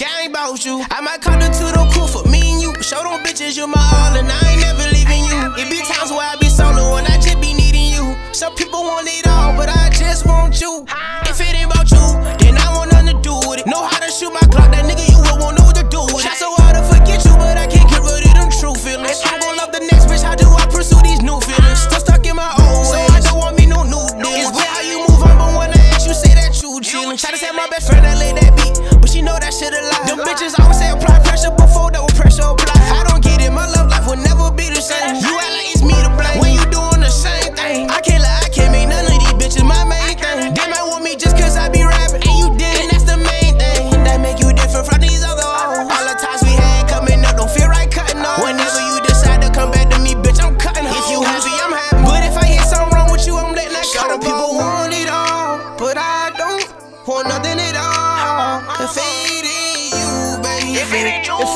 gang bout you. I might call the tutor cool for me and you. Show them bitches you my all and I ain't never leaving you. It be times where I be solo and I just be needing you. Some people want it all, but I just want you. If it ain't about you, then I want nothing to do with it. Know how to shoot my clock, that nigga you will won't know what to do with it. Try so hard to forget you, but I can't get rid of them true feelings. If I won't love the next bitch, how do I pursue these new feelings? Still stuck in my old ways, so I don't want me no new deal. It's weird how you move on, but when I ask you, say that you chillin'. Try to say my best friend, I lay that beat, but she know that shit a lie. Them bitches always say apply pressure before the pressure apply. I don't get it, my love life will never be the same. You act like it's me to blame when you doing the same thing. I can't lie, I can't make none of these bitches my main thing. They might want me just cause I be rapping, and you did, and that's the main thing. And that make you different from these other hoes. All the times we had coming up, don't feel right cutting off. Whenever you decide to come back to me, bitch, I'm cutting off. If you happy, I'm happy, but if I hit something wrong with you, I'm letting that cut off. People want it all, but I don't want nothing at all. If it ain't you, baby, if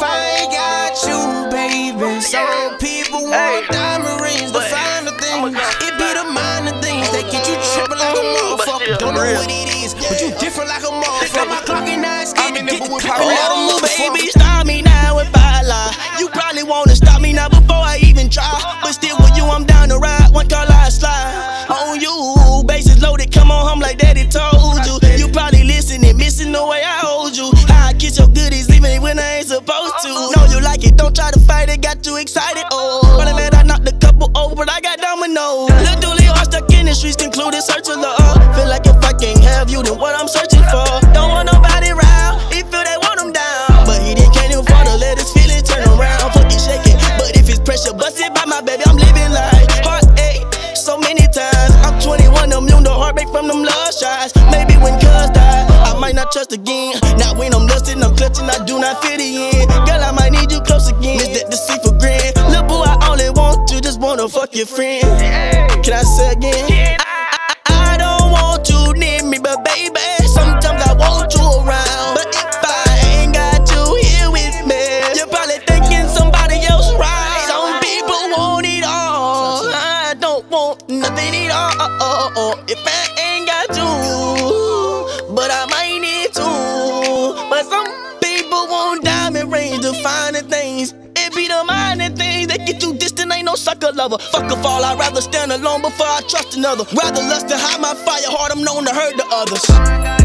I ain't got you, baby. Some people want diamond rings, the finer things. It be the minor things that get you tripping like a motherfucker. Don't know what it is, but you different like a motherfucker. Got my clock and I ain't scared to get you caught. Oh, baby, stop me now if I lie. You probably wanna stop me now before I even try. But still with you, I'm down to ride. One call I slide on you, bases loaded. Come on home like Daddy told you. You probably listening, missing the way I hold you. How I get your goodies even when I ain't supposed to. Know you like it, don't try to fight it, got you excited. Oh, running mad, I knocked a couple over, but I got dominoes. Little dually all stuck in the streets, concluded searching the all. Feel like if I can't have you, then what I'm searching for. Don't want nobody round, he feel they want him down. But he didn't can't afford to let his feelings turn around. I'm fucking shaking, but if it's pressure busted by my baby, I'm living like heart ache so many times. I'm 21, immune to heartbreak from them love shots. Maybe when cuz die, I might not trust again. Not when I'm lusting, I'm clutching, I do not fit in. Girl, I might need you close again. Miss that deceitful grin. Lil' boo, I only want you, just wanna fuck your friend. Can I say again? I don't want you near me, but baby, sometimes I want you around. But if I ain't got you here with me, you're probably thinking somebody else right. Some people want it all, I don't want nothing at all. If I ain't got you, but I might need you. But some people want diamond rings, the finer things. It be the minor things that get you distant, ain't no sucker lover. Fuck a fall, I'd rather stand alone before I trust another. Rather lust to hide my fire, hard I'm known to hurt the others.